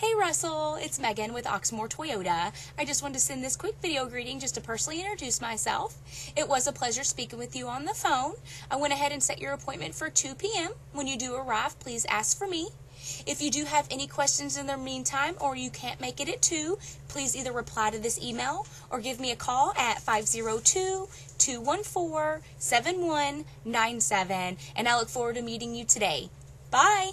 Hey Russell, it's Megan with Oxmoor Toyota. I just wanted to send this quick video greeting just to personally introduce myself. It was a pleasure speaking with you on the phone. I went ahead and set your appointment for 2 p.m. When you do arrive, please ask for me. If you do have any questions in the meantime or you can't make it at 2, please either reply to this email or give me a call at 502-214-7197, and I look forward to meeting you today. Bye!